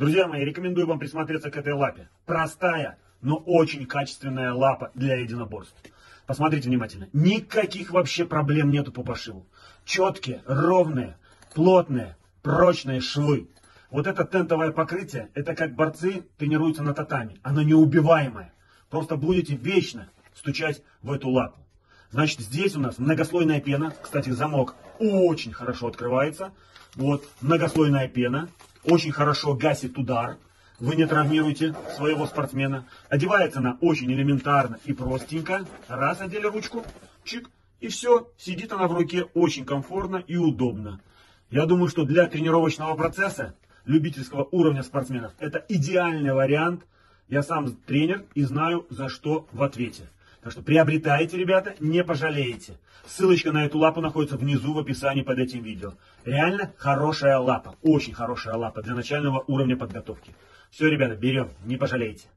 Друзья мои, рекомендую вам присмотреться к этой лапе. Простая, но очень качественная лапа для единоборств. Посмотрите внимательно. Никаких вообще проблем нету по пошиву. Четкие, ровные, плотные, прочные швы. Вот это тентовое покрытие, это как борцы тренируются на татами. Оно неубиваемое. Просто будете вечно стучать в эту лапу. Значит, здесь у нас многослойная пена. Кстати, замок очень хорошо открывается. Вот, многослойная пена. Очень хорошо гасит удар. Вы не травмируете своего спортсмена. Одевается она очень элементарно и простенько. Раз, одели ручку. Чик. И все. Сидит она в руке очень комфортно и удобно. Я думаю, что для тренировочного процесса любительского уровня спортсменов это идеальный вариант. Я сам тренер и знаю, за что в ответе. Так что приобретайте, ребята, не пожалеете. Ссылочка на эту лапу находится внизу в описании под этим видео. Реально хорошая лапа, очень хорошая лапа для начального уровня подготовки. Все, ребята, берем, не пожалеете.